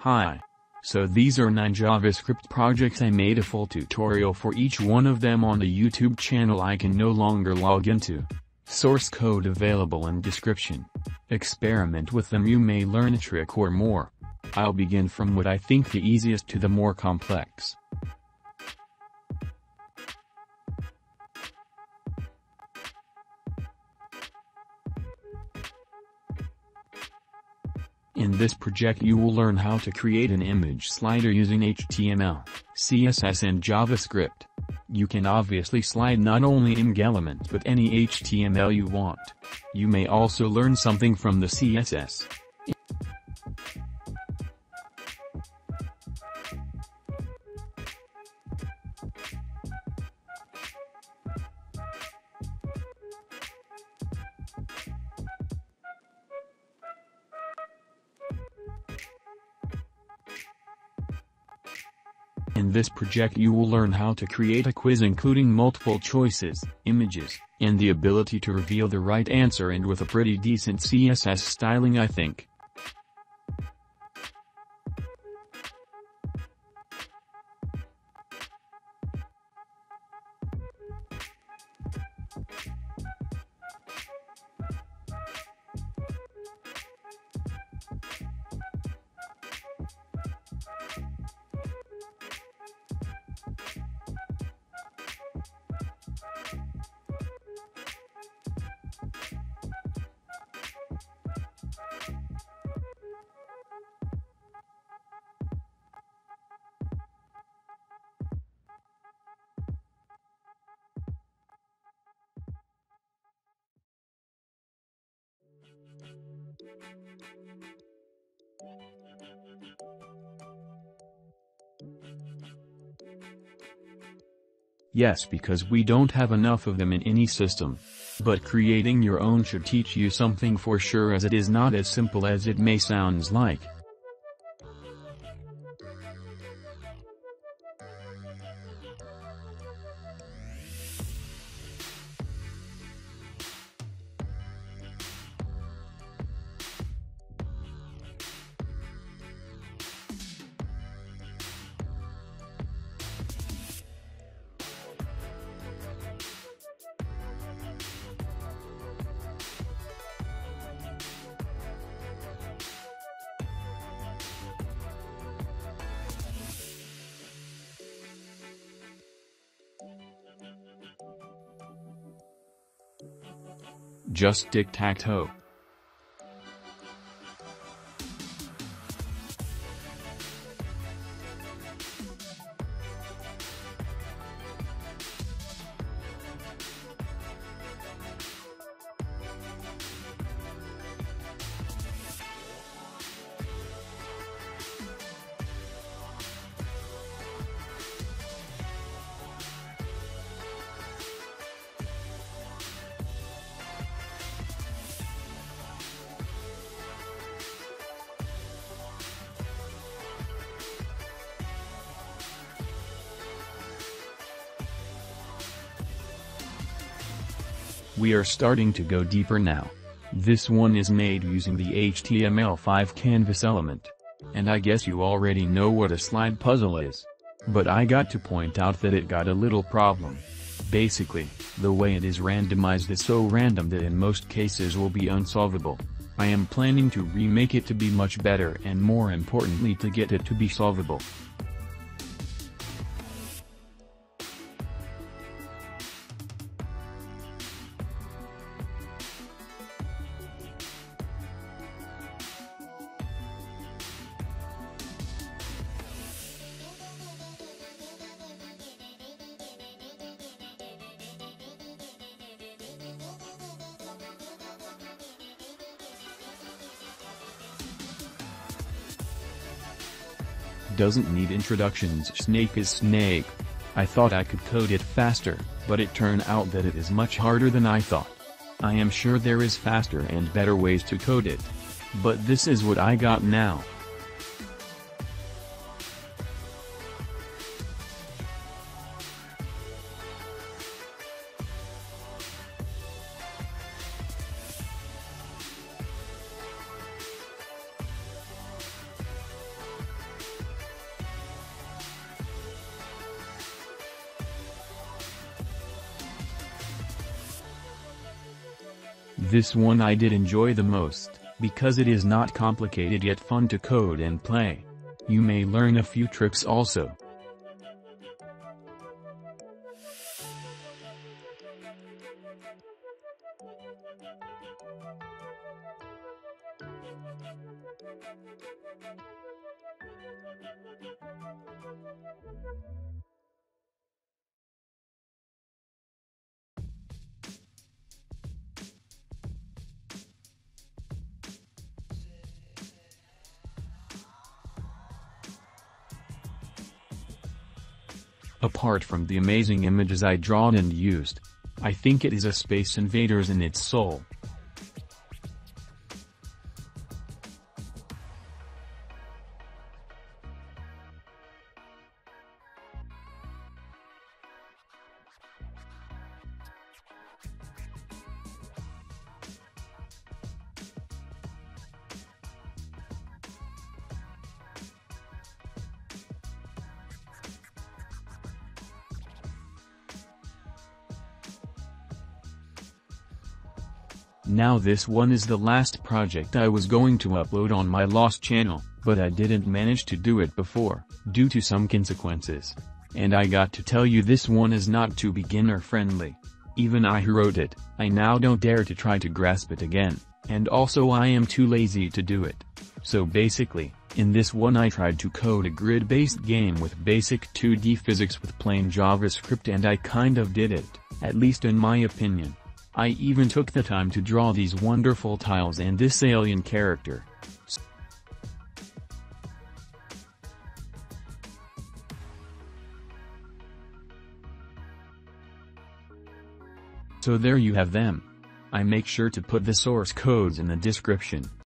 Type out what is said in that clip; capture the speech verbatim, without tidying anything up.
Hi. So these are nine JavaScript projects. I made a full tutorial for each one of them on the YouTube channel I can no longer log into. Source code available in description. Experiment with them, you may learn a trick or more. I'll begin from what I think the easiest to the more complex. In this project you will learn how to create an image slider using H T M L, C S S and JavaScript. You can obviously slide not only img elements but any H T M L you want. You may also learn something from the C S S. In this project you will learn how to create a quiz including multiple choices, images, and the ability to reveal the right answer, and with a pretty decent C S S styling, I think. Yes, because we don't have enough of them in any system. But creating your own should teach you something for sure, as it is not as simple as it may sounds like. Just tic-tac-toe. We are starting to go deeper now. This one is made using the H T M L five canvas element. And I guess you already know what a slide puzzle is. But I got to point out that it got a little problem. Basically, the way it is randomized is so random that in most cases will be unsolvable. I am planning to remake it to be much better, and more importantly to get it to be solvable. Doesn't need introductions. Snake is snake. I thought I could code it faster, but it turned out that it is much harder than I thought. I am sure there is faster and better ways to code it. But this is what I got now. This one I did enjoy the most, because it is not complicated yet fun to code and play. You may learn a few tricks also. Apart from the amazing images I drawn and used, I think it is a Space Invaders in its soul. Now this one is the last project I was going to upload on my Lost channel, but I didn't manage to do it before, due to some consequences. And I got to tell you, this one is not too beginner friendly. Even I who wrote it, I now don't dare to try to grasp it again, and also I am too lazy to do it. So basically, in this one I tried to code a grid-based game with basic two D physics with plain JavaScript, and I kind of did it, at least in my opinion. I even took the time to draw these wonderful tiles and this alien character. So there you have them. I make sure to put the source codes in the description,